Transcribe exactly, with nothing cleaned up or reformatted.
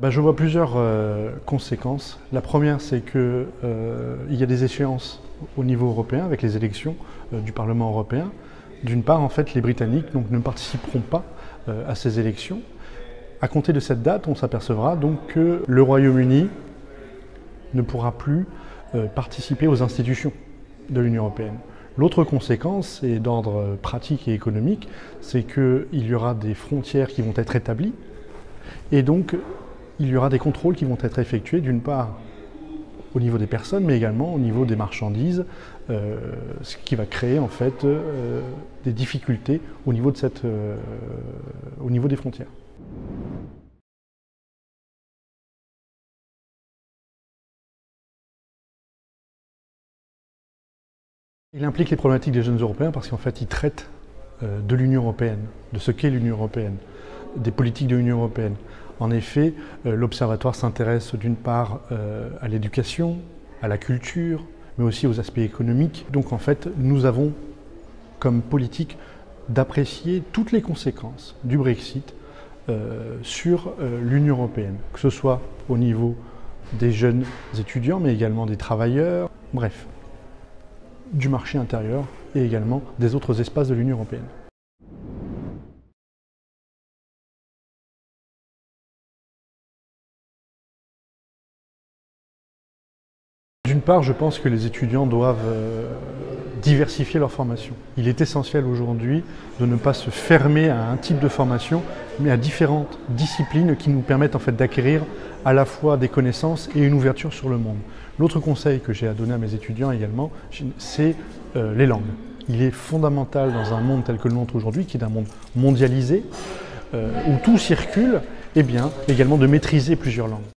Bah, je vois plusieurs euh, conséquences. La première, c'est qu'il euh, y a des échéances au niveau européen avec les élections euh, du Parlement européen. D'une part, en fait, les Britanniques donc, ne participeront pas euh, à ces élections. À compter de cette date, on s'apercevra donc que le Royaume-Uni ne pourra plus euh, participer aux institutions de l'Union européenne. L'autre conséquence, et d'ordre pratique et économique, c'est qu'il y aura des frontières qui vont être établies et donc il y aura des contrôles qui vont être effectués, d'une part au niveau des personnes, mais également au niveau des marchandises, euh, ce qui va créer en fait euh, des difficultés au niveau de cette, euh, au niveau des frontières. Il implique les problématiques des jeunes Européens parce qu'en fait, ils traitent euh, de l'Union européenne, de ce qu'est l'Union européenne, des politiques de l'Union européenne. En effet, euh, l'Observatoire s'intéresse d'une part euh, à l'éducation, à la culture, mais aussi aux aspects économiques. Donc en fait, nous avons comme politique d'apprécier toutes les conséquences du Brexit euh, sur euh, l'Union européenne, que ce soit au niveau des jeunes étudiants, mais également des travailleurs, bref. Du marché intérieur et également des autres espaces de l'Union européenne. D'une part, je pense que les étudiants doivent euh, diversifier leur formation. Il est essentiel aujourd'hui de ne pas se fermer à un type de formation, mais à différentes disciplines qui nous permettent en fait d'acquérir à la fois des connaissances et une ouverture sur le monde. L'autre conseil que j'ai à donner à mes étudiants également, c'est euh, les langues. Il est fondamental dans un monde tel que le nôtre aujourd'hui, qui est un monde mondialisé, euh, où tout circule, et bien également de maîtriser plusieurs langues.